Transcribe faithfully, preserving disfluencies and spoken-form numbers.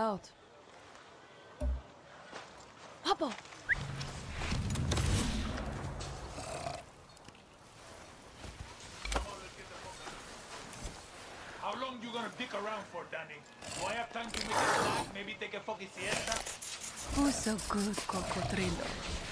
Out. Papa! How long you gonna dick around for, Danny? Do I have time to make a snack? Maybe take a fucking siesta? Oh, so good, Cocodrilo.